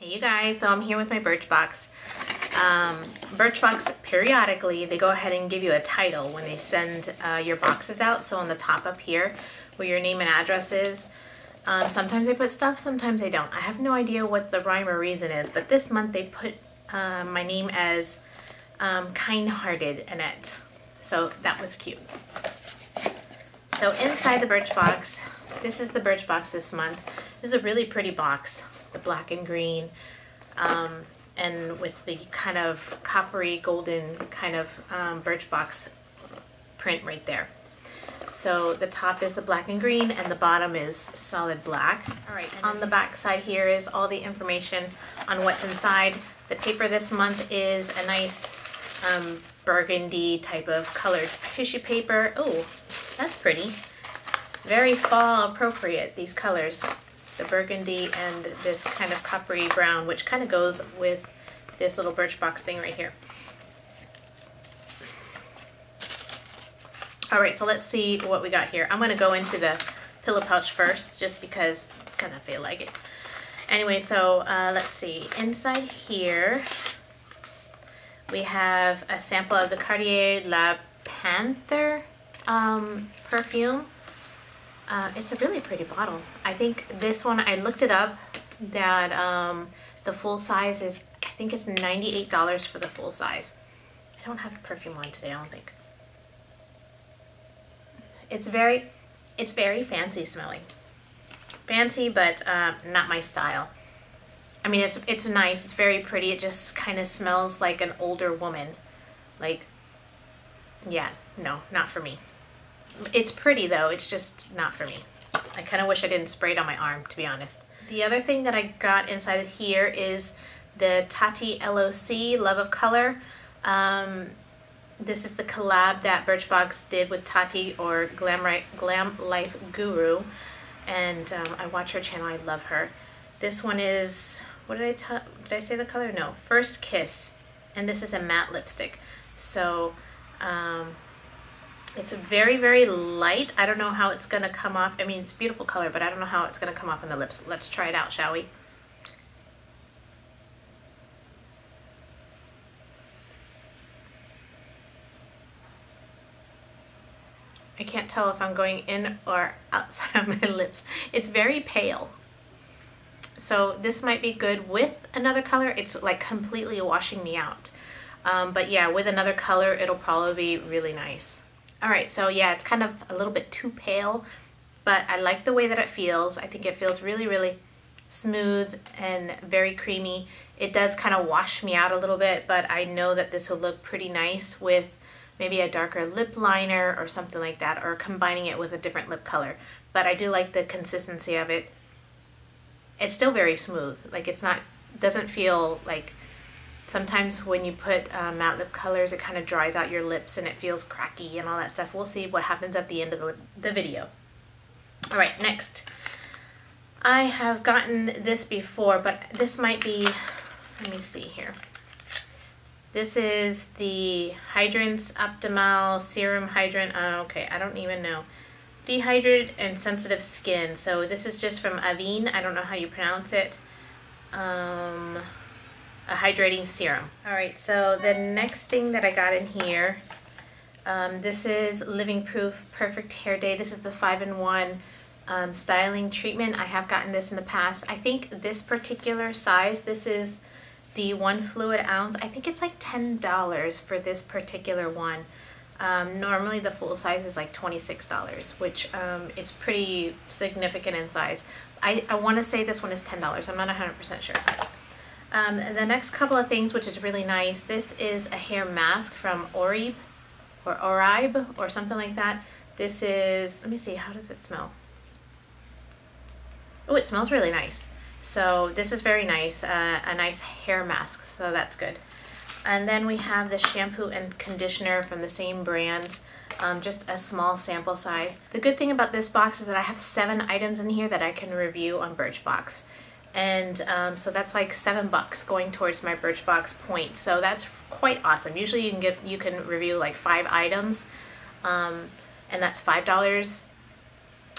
Hey you guys, so I'm here with my Birchbox. Birchbox, periodically they go ahead and give you a title when they send your boxes out. So on the top up here where your name and address is, sometimes they put stuff, sometimes they don't. I have no idea what the rhyme or reason is, but this month they put my name as kind-hearted Annette. So that was cute. So inside the Birchbox, this is the Birchbox this month. This is a really pretty box. The black and green and with the kind of coppery golden kind of Birchbox print right there. So the top is the black and green and the bottom is solid black. All right, on the back side here is all the information on what's inside. The paper this month is a nice burgundy type of colored tissue paper. Oh, that's pretty. Very fall appropriate, these colors. The burgundy and this kind of coppery brown, which kind of goes with this little Birchbox thing right here. All right, so let's see what we got here. I'm gonna go into the pillow pouch first, just because I feel like it. Anyway, so let's see. Inside here, we have a sample of the Cartier La Panther perfume. It's a really pretty bottle. I think this one, I looked it up, that the full size is, I think it's $98 for the full size. I don't have a perfume on today, I don't think. It's very fancy smelling. Fancy, but not my style. I mean, it's nice, it's very pretty. It just kind of smells like an older woman. Like, yeah, no, not for me. It's pretty though, it's just not for me. I kind of wish I didn't spray it on my arm, to be honest. The other thing that I got inside of here is the Tati LOC, Love of Color. This is the collab that Birchbox did with Tati, or Glam Life Guru. And I watch her channel, I love her. This one is, what did I say the color? No, First Kiss. And this is a matte lipstick. So, it's very light. I don't know how it's gonna come off. I mean, it's a beautiful color, but I don't know how it's gonna come off on the lips. Let's try it out, shall we? I can't tell if I'm going in or outside of my lips. It's very pale. So this might be good with another color. It's like completely washing me out. But yeah, with another color, it'll probably be really nice. All right, so yeah, it's kind of a little bit too pale, but I like the way that it feels. I think it feels really smooth and very creamy. It does kind of wash me out a little bit, but I know that this will look pretty nice with maybe a darker lip liner or something like that, or combining it with a different lip color. But I do like the consistency of it. It's still very smooth. Like, it's not, doesn't feel like, sometimes when you put matte lip colors, it kind of dries out your lips and it feels cracky and all that stuff. We'll see what happens at the end of the video. All right, next. I have gotten this before, but this might be, let me see here. This is the Hydrance Optimal Serum Hydrant. Okay, I don't even know. Dehydrated and Sensitive Skin. So this is just from Avène. I don't know how you pronounce it. A hydrating serum. All right, so the next thing that I got in here, this is Living Proof Perfect Hair Day. This is the 5-in-1 styling treatment. I have gotten this in the past. I think this particular size, this is the 1 fluid ounce. I think it's like $10 for this particular one. Normally the full size is like $26, which is pretty significant in size. I want to say this one is $10. I'm not 100% sure. The next couple of things, which is really nice, this is a hair mask from Oribe, or Oribe, or something like that. This is, let me see, how does it smell? Oh, it smells really nice. So this is very nice, a nice hair mask, so that's good. And then we have the shampoo and conditioner from the same brand, just a small sample size. The good thing about this box is that I have 7 items in here that I can review on Birchbox. And so that's like $7 going towards my Birchbox points. So that's quite awesome. Usually you can review like 5 items, and that's $5.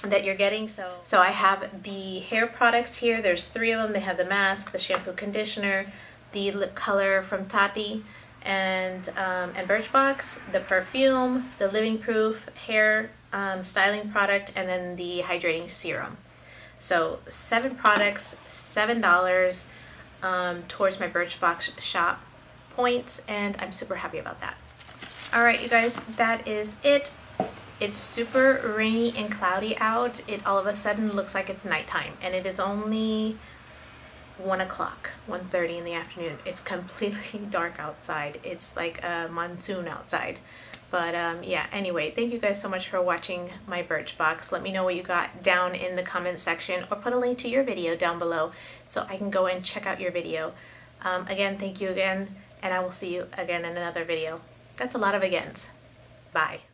that you're getting. So I have the hair products here. There's three of them. They have the mask, the shampoo, conditioner, the lip color from Tati and Birchbox, the perfume, the Living Proof hair styling product, and then the hydrating serum. So 7 products, $7 towards my Birchbox shop points, and I'm super happy about that. All right, you guys, that is it. It's super rainy and cloudy out. It all of a sudden looks like it's nighttime, and it is only 1 o'clock, 1:30 in the afternoon. It's completely dark outside. It's like a monsoon outside. But yeah, anyway, thank you guys so much for watching my Birchbox. Let me know what you got down in the comment section, or put a link to your video down below so I can go and check out your video. Again, thank you again, and I will see you again in another video. That's a lot of agains. Bye.